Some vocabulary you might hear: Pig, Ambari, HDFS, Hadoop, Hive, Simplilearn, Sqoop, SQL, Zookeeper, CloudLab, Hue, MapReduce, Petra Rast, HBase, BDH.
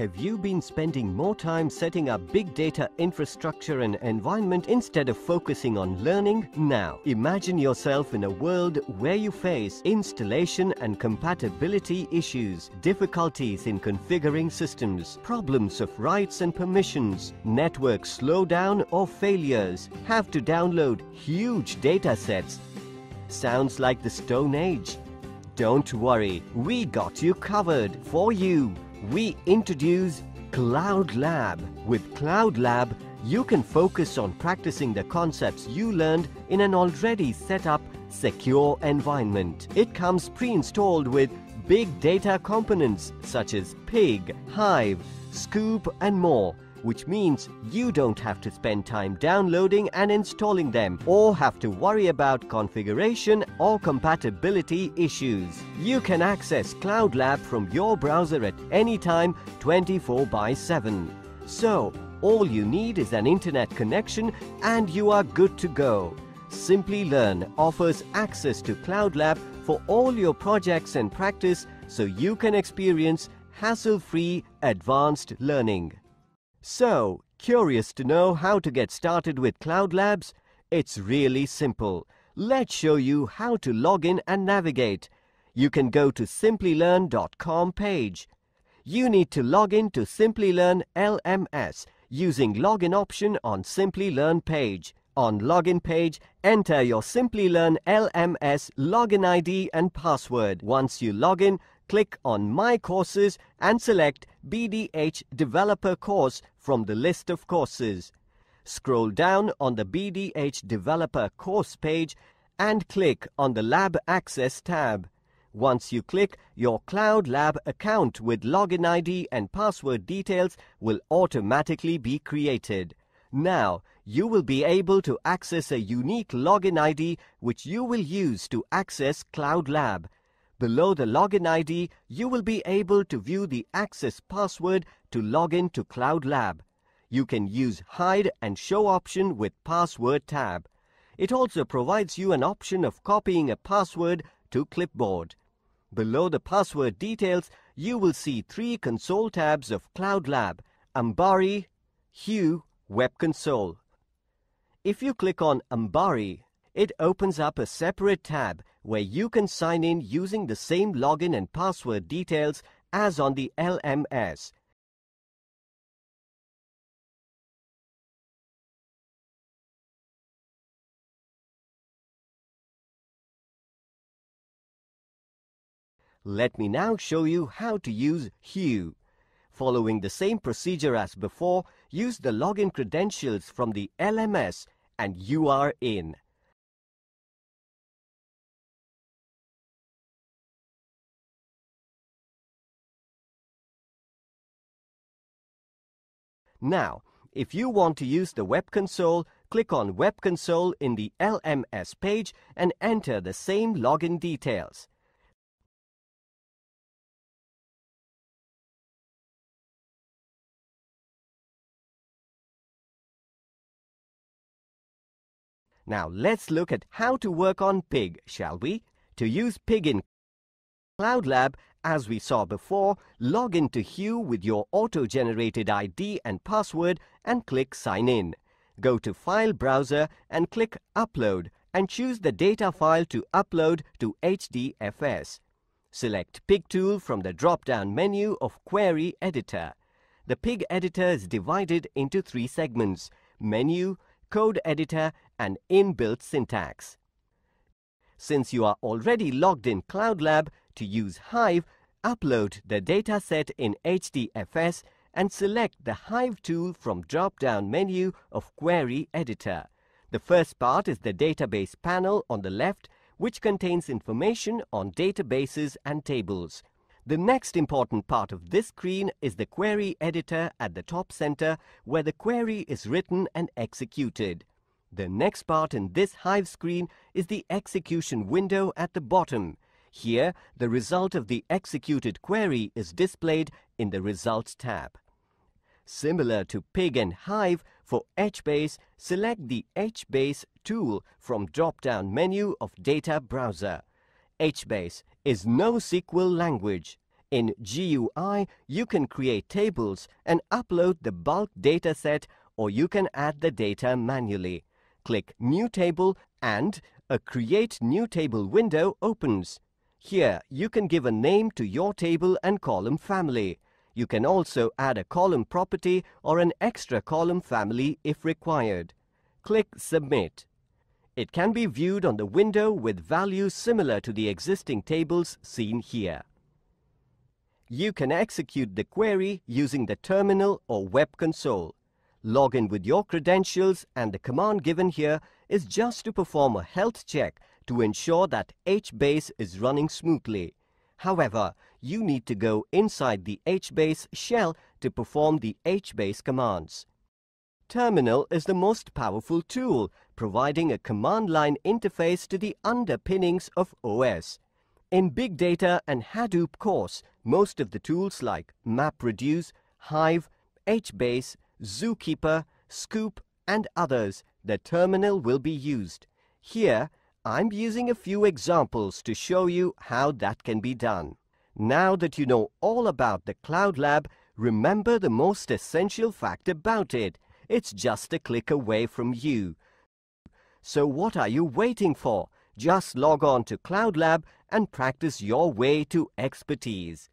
Have you been spending more time setting up big data infrastructure and environment instead of focusing on learning? Now, imagine yourself in a world where you face installation and compatibility issues, difficulties in configuring systems, problems of rights and permissions, network slowdown or failures, have to download huge data sets. Sounds like the Stone Age. Don't worry, we got you covered for you. We introduce CloudLab. With CloudLab, you can focus on practicing the concepts you learned in an already set up secure environment. It comes pre-installed with big data components such as Pig, Hive, Sqoop and more, which means you don't have to spend time downloading and installing them or have to worry about configuration or compatibility issues. You can access CloudLab from your browser at any time, 24/7. So, all you need is an internet connection and you are good to go. Simplilearn offers access to CloudLab for all your projects and practice so you can experience hassle-free advanced learning. So, curious to know how to get started with CloudLab? It's really simple. Let's show you how to log in and navigate. You can go to Simplilearn.com page. You need to log in to Simplilearn LMS using login option on Simplilearn page. On login page, enter your Simplilearn LMS login ID and password. Once you log in, click on My Courses and select BDH Developer Course from the list of courses. Scroll down on the BDH Developer Course page and click on the Lab Access tab. Once you click, your CloudLab account with login ID and password details will automatically be created. Now, you will be able to access a unique login ID which you will use to access CloudLab. Below the login ID, you will be able to view the access password to log in to CloudLab. You can use Hide and Show option with Password tab. It also provides you an option of copying a password to clipboard. Below the password details, you will see three console tabs of CloudLab: Ambari, Hue, Web Console. If you click on Ambari, it opens up a separate tab where you can sign in using the same login and password details as on the LMS. Let me now show you how to use Hue. Following the same procedure as before, use the login credentials from the LMS and you are in. Now, if you want to use the Web Console, click on Web Console in the LMS page and enter the same login details. Now, let's look at how to work on Pig, shall we? To use Pig in CloudLab, as we saw before, log in to Hue with your auto-generated ID and password and click Sign In. Go to File Browser and click Upload and choose the data file to upload to HDFS. Select Pig tool from the drop-down menu of Query Editor. The Pig editor is divided into three segments: Menu, Code Editor and Inbuilt Syntax. Since you are already logged in CloudLab, to use Hive, upload the dataset in HDFS and select the Hive tool from drop-down menu of Query Editor. The first part is the database panel on the left, which contains information on databases and tables. The next important part of this screen is the Query Editor at the top center, where the query is written and executed. The next part in this Hive screen is the execution window at the bottom. Here, the result of the executed query is displayed in the Results tab. Similar to Pig and Hive, for HBase, select the HBase tool from drop-down menu of Data Browser. HBase is no SQL language. In GUI, you can create tables and upload the bulk dataset, or you can add the data manually. Click New Table and a Create New Table window opens. Here, you can give a name to your table and column family. You can also add a column property or an extra column family if required. Click Submit. It can be viewed on the window with values similar to the existing tables seen here. You can execute the query using the terminal or web console. Log in with your credentials, and the command given here is just to perform a health check to ensure that HBase is running smoothly. However, you need to go inside the HBase shell to perform the HBase commands. Terminal is the most powerful tool, providing a command line interface to the underpinnings of OS. In Big Data and Hadoop course, most of the tools like MapReduce, Hive, HBase, Zookeeper, Sqoop and others, the terminal will be used. Here, I'm using a few examples to show you how that can be done. Now that you know all about the CloudLab, remember the most essential fact about it. It's just a click away from you. So what are you waiting for? Just log on to CloudLab and practice your way to expertise.